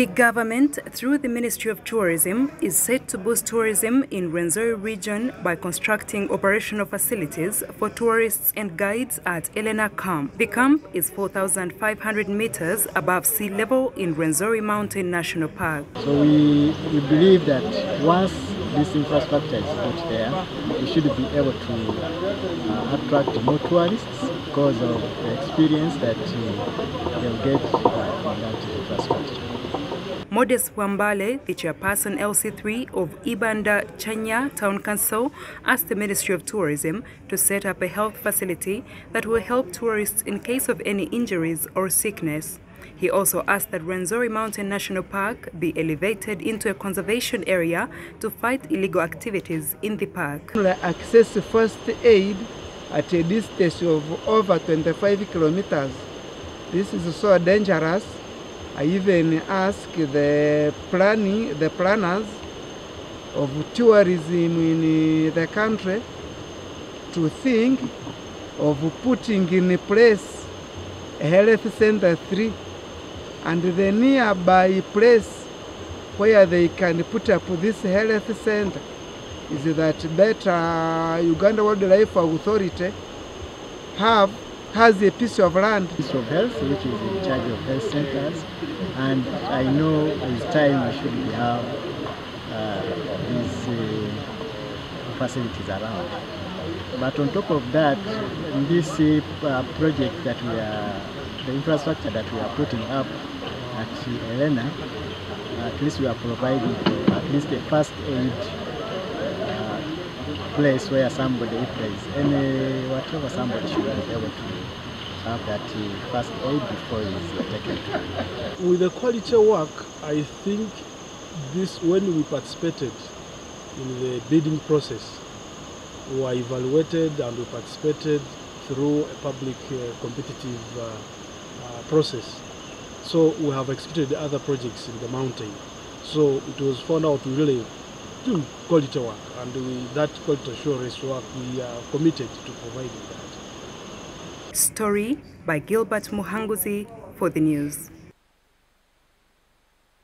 The government, through the Ministry of Tourism, is set to boost tourism in Rwenzori region by constructing operational facilities for tourists and guides at Elena Camp. The camp is 4,500 meters above sea level in Rwenzori Mountain National Park. So we believe that once this infrastructure is put there, we should be able to attract more tourists because of the experience that they'll get from that infrastructure. Modest Wambale, the chairperson LC3 of Ibanda Chanya Town Council, asked the Ministry of Tourism to set up a health facility that will help tourists in case of any injuries or sickness. He also asked that Rwenzori Mountain National Park be elevated into a conservation area to fight illegal activities in the park. Access first aid at a distance of over 25 kilometers. This is so dangerous. I even ask the planners of tourism in the country to think of putting in place a health center 3 and the nearby place where they can put up this health center is that better Uganda Wildlife Authority has a piece of land. Piece of health, which is in charge of health centers, and I know with time we should have these facilities around. But on top of that, in this project that we are, the infrastructure that we are putting up at Elena, at least we are providing at least a first aid place where somebody plays and whatever somebody should be able to have that first aid before he's taken to. With the quality work, I think this, when we participated in the bidding process, we were evaluated and we participated through a public competitive process. So we have executed other projects in the mountain. So it was found out we really do quality work, and that quality assurance work we are committed to providing that. Story by Gilbert Muhanguzi for the news.